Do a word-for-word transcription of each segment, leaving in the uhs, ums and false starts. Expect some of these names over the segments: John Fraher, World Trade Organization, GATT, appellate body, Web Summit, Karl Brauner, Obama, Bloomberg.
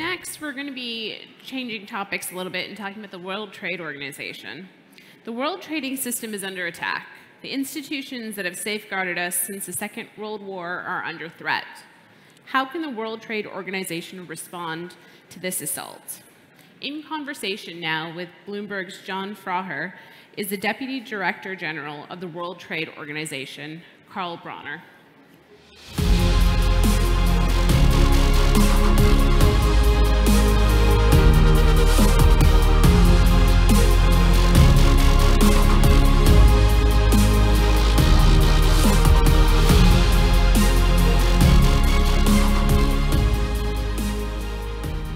Next, we're going to be changing topics a little bit and talking about the World Trade Organization. The world trading system is under attack. The institutions that have safeguarded us since the Second World War are under threat. How can the World Trade Organization respond to this assault? In conversation now with Bloomberg's John Fraher is the Deputy Director General of the World Trade Organization, Karl Brauner.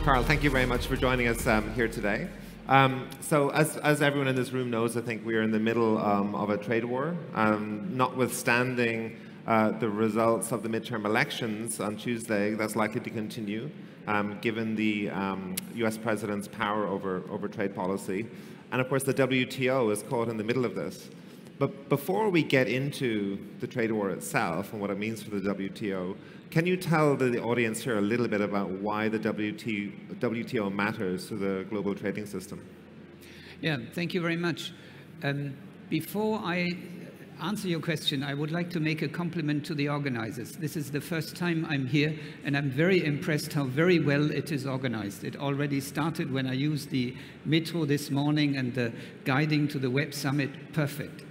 Karl, thank you very much for joining us um, here today. Um, so as, as everyone in this room knows, I think we are in the middle um, of a trade war. Um, notwithstanding uh, the results of the midterm elections on Tuesday, that's likely to continue, um, given the um, U S president's power over, over trade policy. And of course, the W T O is caught in the middle of this. But before we get into the trade war itself and what it means for the W T O, can you tell the audience here a little bit about why the W T O matters to the global trading system? Yeah, thank you very much. Um, before I answer your question, I would like to make a compliment to the organizers. This is the first time I'm here, and I'm very impressed how very well it is organized. It already started when I used the metro this morning and the guiding to the Web Summit, perfect.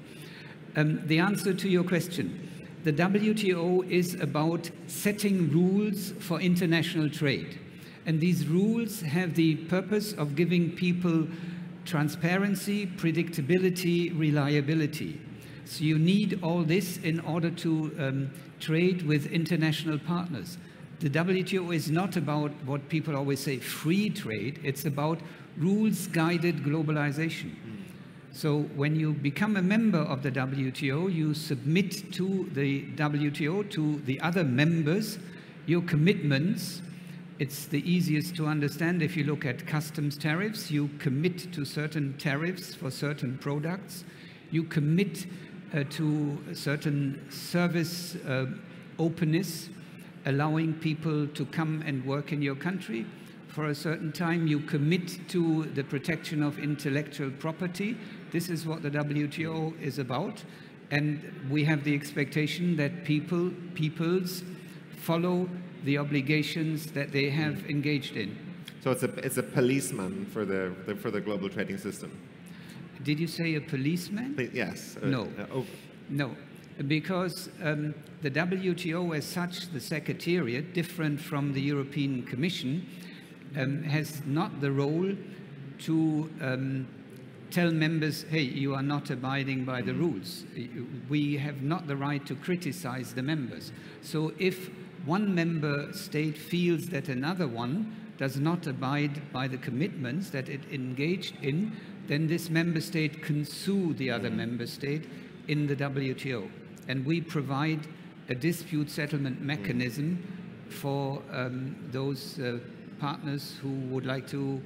Um, the answer to your question. The W T O is about setting rules for international trade. And these rules have the purpose of giving people transparency, predictability, reliability. So you need all this in order to um, trade with international partners. The W T O is not about what people always say, free trade. It's about rules-guided globalization. So when you become a member of the W T O, you submit to the W T O, to the other members, your commitments. It's the easiest to understand if you look at customs tariffs. You commit to certain tariffs for certain products. You commit uh, to a certain service uh, openness, allowing people to come and work in your country. For a certain time, you commit to the protection of intellectual property. This is what the W T O is about. And we have the expectation that people, peoples follow the obligations that they have engaged in. So it's a, it's a policeman for the, the, for the global trading system. Did you say a policeman? Yes. No. Uh, uh, no. Because um, the W T O as such, the Secretariat, different from the European Commission, Um, has not the role to um, tell members, hey, you are not abiding by the rules. We have not the right to criticize the members. So if one member state feels that another one does not abide by the commitments that it engaged in, then this member state can sue the other member state in the W T O. And we provide a dispute settlement mechanism for um, those uh, partners who would like to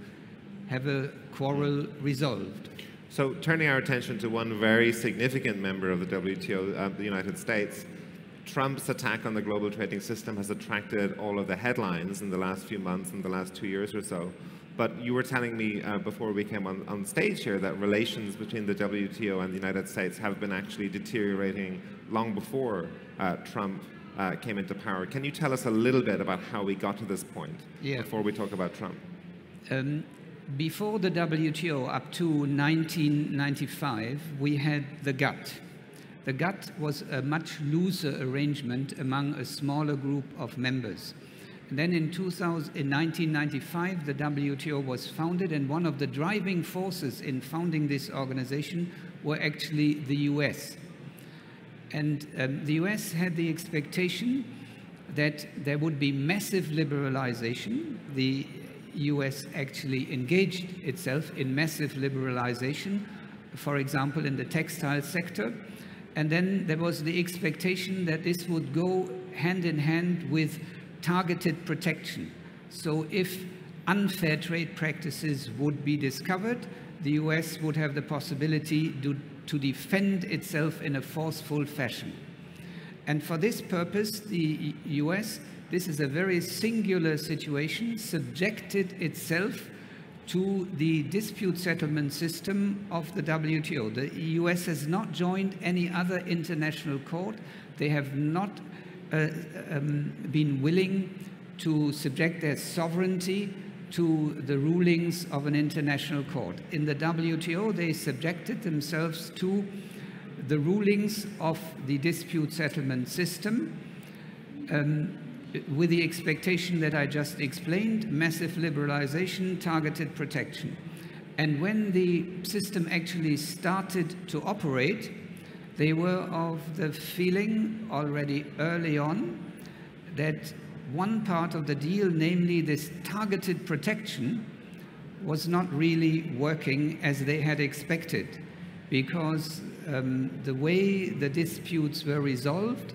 have a quarrel resolved. So turning our attention to one very significant member of the W T O, uh, the United States, Trump's attack on the global trading system has attracted all of the headlines in the last few months, in the last two years or so. But you were telling me uh, before we came on, on stage here that relations between the W T O and the United States have been actually deteriorating long before uh, Trump Uh, came into power. Can you tell us a little bit about how we got to this point yeah. before we talk about Trump? Um, before the W T O, up to nineteen ninety-five, we had the GATT. The GATT was a much looser arrangement among a smaller group of members. And then in, two thousand, in nineteen ninety-five, the W T O was founded, and one of the driving forces in founding this organization were actually the U S. And um, the U S had the expectation that there would be massive liberalization. The U S actually engaged itself in massive liberalization, for example, in the textile sector. And then there was the expectation that this would go hand in hand with targeted protection. So if unfair trade practices would be discovered, the U S would have the possibility to to defend itself in a forceful fashion. And for this purpose, the U S this is a very singular situation, subjected itself to the dispute settlement system of the W T O. The U S has not joined any other international court. They have not uh, um, been willing to subject their sovereignty to the rulings of an international court. In the W T O, they subjected themselves to the rulings of the dispute settlement system, um, with the expectation that I just explained: massive liberalization, targeted protection. And when the system actually started to operate, they were of the feeling already early on that one part of the deal, namely this targeted protection, was not really working as they had expected, because um, the way the disputes were resolved,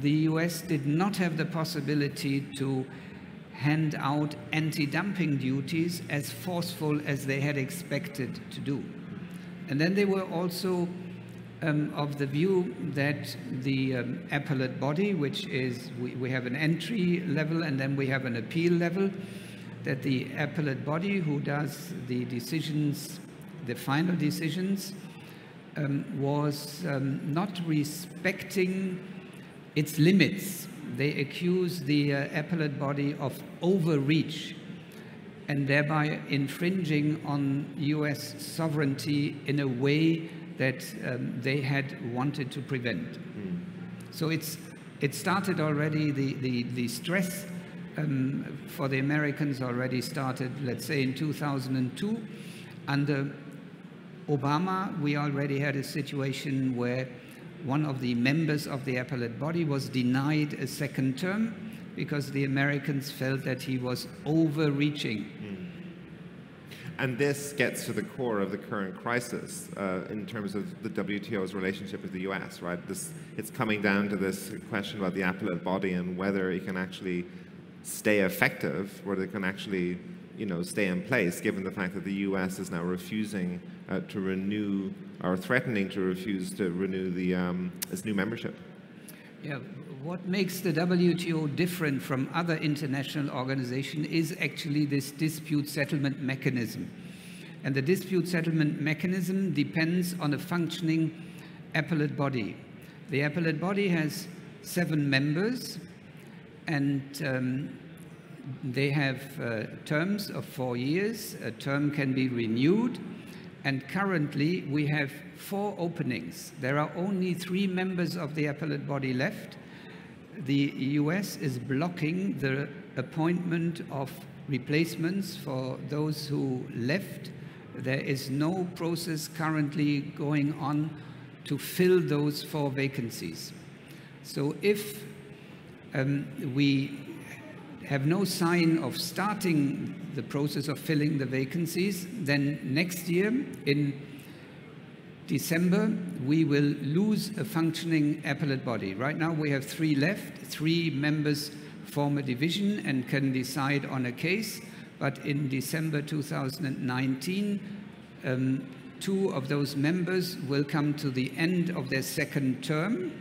the U S did not have the possibility to hand out anti-dumping duties as forceful as they had expected to do. And then they were also um, of the view that the um, appellate body, which is, we, we have an entry level and then we have an appeal level, that the appellate body, who does the decisions, the final decisions, um, was um, not respecting its limits. They accuse the uh, appellate body of overreach and thereby infringing on U S sovereignty in a way that um, they had wanted to prevent. Mm. So it's, it started already, the, the, the stress um, for the Americans already started, let's say, in two thousand two. Under Obama, we already had a situation where one of the members of the appellate body was denied a second term because the Americans felt that he was overreaching. Mm. And this gets to the core of the current crisis uh, in terms of the W T O's relationship with the U S, right? This, it's coming down to this question about the appellate body and whether it can actually stay effective, whether it can actually, you know, stay in place, given the fact that the U S is now refusing uh, to renew, or threatening to refuse to renew the, um, its new membership. Yeah, what makes the W T O different from other international organizations is actually this dispute settlement mechanism. And the dispute settlement mechanism depends on a functioning appellate body. The appellate body has seven members, and um, they have uh, terms of four years. A term can be renewed. And currently, we have four openings. There are only three members of the appellate body left. The U S is blocking the appointment of replacements for those who left. There is no process currently going on to fill those four vacancies. So if um, we have no sign of starting the process of filling the vacancies, then next year, in December, we will lose a functioning appellate body. Right now, we have three left. Three members form a division and can decide on a case. But in December two thousand nineteen, um, two of those members will come to the end of their second term.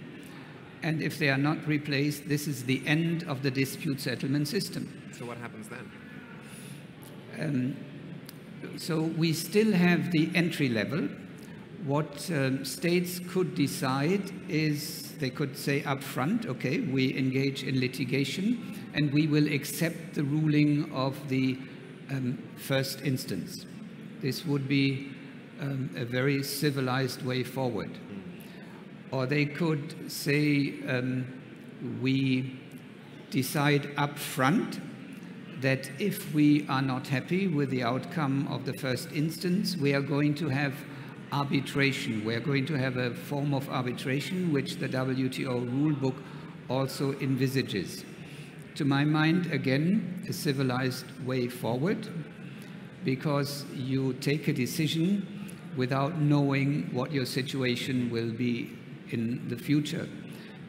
And if they are not replaced, this is the end of the dispute settlement system. So what happens then? Um, so we still have the entry level. What um, states could decide is they could say upfront, okay, we engage in litigation and we will accept the ruling of the um, first instance. This would be um, a very civilized way forward. Or they could say, um, we decide upfront that if we are not happy with the outcome of the first instance, we are going to have arbitration. We are going to have a form of arbitration which the W T O rulebook also envisages. To my mind, again, a civilized way forward, because you take a decision without knowing what your situation will be in the future.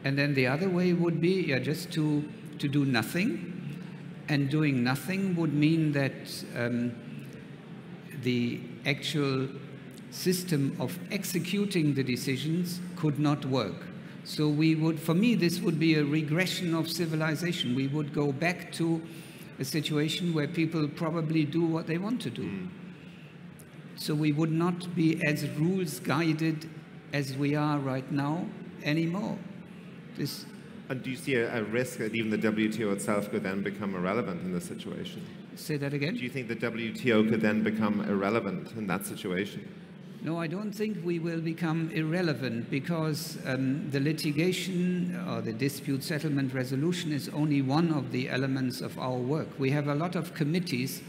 And then the other way would be yeah, just to, to do nothing. And doing nothing would mean that um, the actual system of executing the decisions could not work. So we would, for me, this would be a regression of civilization. We would go back to a situation where people probably do what they want to do. Mm. So we would not be as rules guided as we are right now anymore. This And do you see a, a risk that even the W T O itself could then become irrelevant in this situation? Say that again? Do you think the W T O could then become irrelevant in that situation? No, I don't think we will become irrelevant, because um, the litigation or the dispute settlement resolution is only one of the elements of our work. We have a lot of committees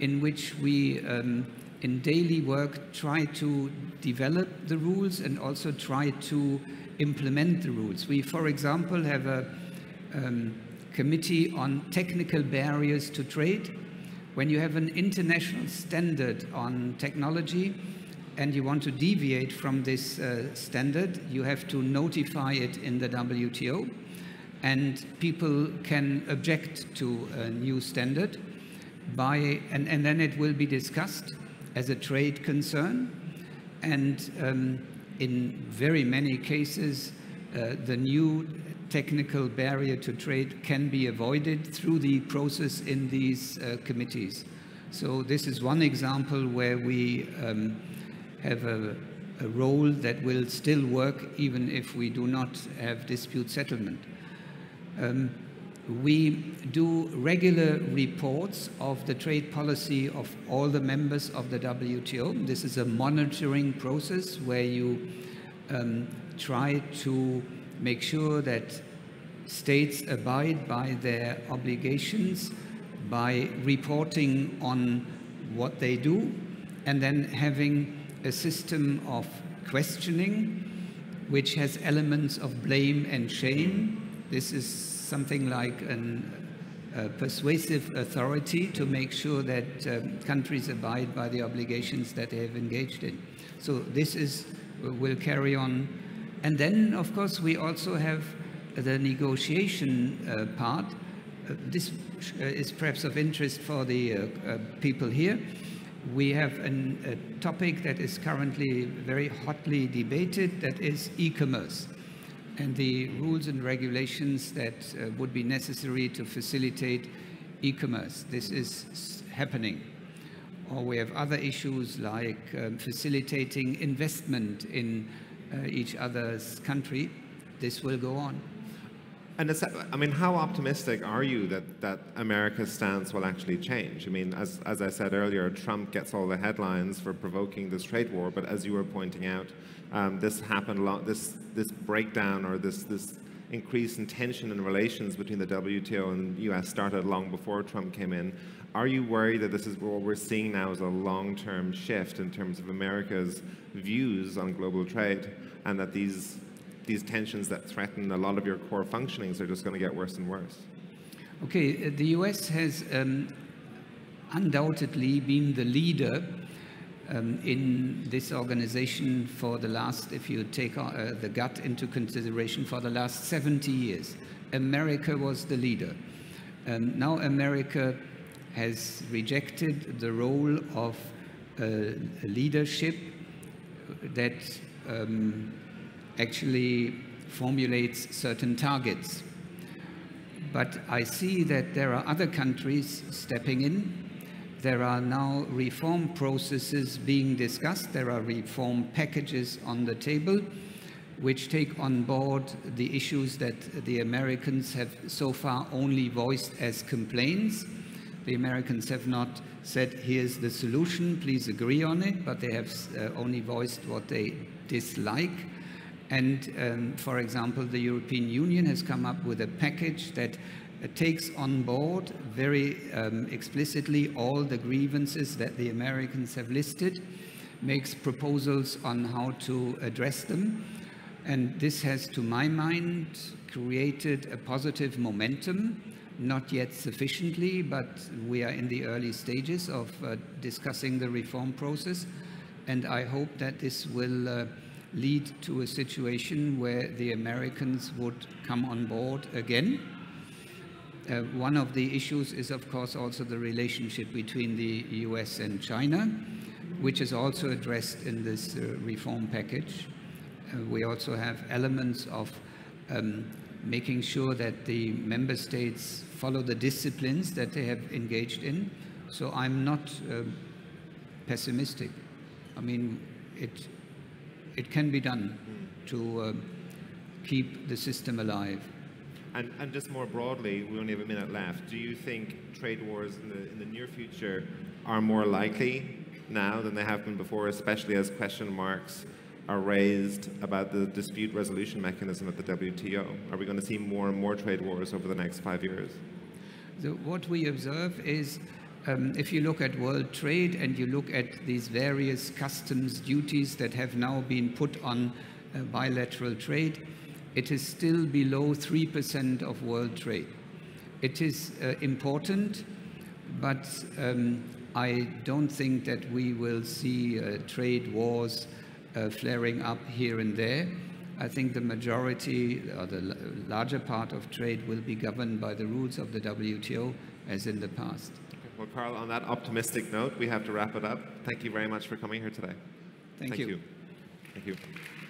in which we, um, in daily work, try to develop the rules and also try to implement the rules. We, for example, have a um, committee on technical barriers to trade. When you have an international standard on technology and you want to deviate from this uh, standard, you have to notify it in the W T O, and people can object to a new standard by, and, and then it will be discussed as a trade concern. And um, in very many cases, uh, the new technical barrier to trade can be avoided through the process in these uh, committees. So this is one example where we um, have a, a role that will still work even if we do not have dispute settlement. Um, we do regular reports of the trade policy of all the members of the W T O. This is a monitoring process where you um, try to make sure that states abide by their obligations by reporting on what they do, and then having a system of questioning which has elements of blame and shame. This is something like an, a persuasive authority to make sure that um, countries abide by the obligations that they have engaged in. So this is, will carry on. And then, of course, we also have the negotiation uh, part. Uh, this is perhaps of interest for the uh, uh, people here. We have an, a topic that is currently very hotly debated, that is e-commerce and the rules and regulations that uh, would be necessary to facilitate e-commerce. This is happening. Or we have other issues like um, facilitating investment in uh, each other's country. This will go on. And it's, I mean, how optimistic are you that, that America's stance will actually change? I mean, as, as I said earlier, Trump gets all the headlines for provoking this trade war, but as you were pointing out, um, this happened a lot, this, this breakdown or this, this increase in tension in relations between the W T O and the U S started long before Trump came in. Are you worried that this is what we're seeing now is a long-term shift in terms of America's views on global trade, and that these these tensions that threaten a lot of your core functionings are just going to get worse and worse? Okay, the U S has um, undoubtedly been the leader um, in this organization for the last, if you take uh, the GATT into consideration, for the last seventy years. America was the leader. Um, now America has rejected the role of uh, leadership that um, actually formulates certain targets. But I see that there are other countries stepping in. There are now reform processes being discussed. There are reform packages on the table which take on board the issues that the Americans have so far only voiced as complaints. The Americans have not said, here's the solution, please agree on it, but they have uh, only voiced what they dislike. And, um, for example, the European Union has come up with a package that uh, takes on board very um, explicitly all the grievances that the Americans have listed, makes proposals on how to address them. And this has, to my mind, created a positive momentum, not yet sufficiently, but we are in the early stages of uh, discussing the reform process. And I hope that this will uh, lead to a situation where the Americans would come on board again. Uh, one of the issues is, of course, also the relationship between the U S and China, which is also addressed in this uh, reform package. uh, we also have elements of um, making sure that the member states follow the disciplines that they have engaged in. So I'm not uh, pessimistic. I mean, it, it can be done to uh, keep the system alive. And, and just more broadly, we only have a minute left. Do you think trade wars in the, in the near future are more likely now than they have been before, especially as question marks are raised about the dispute resolution mechanism at the W T O? Are we going to see more and more trade wars over the next five years? The, what we observe is, um, if you look at world trade and you look at these various customs duties that have now been put on uh, bilateral trade, it is still below three percent of world trade. It is uh, important, but um, I don't think that we will see uh, trade wars Uh, flaring up here and there. I think the majority or the larger part of trade will be governed by the rules of the W T O as in the past. Okay. Well, Karl, on that optimistic note, we have to wrap it up. Thank you very much for coming here today. Thank, Thank you. you. Thank you.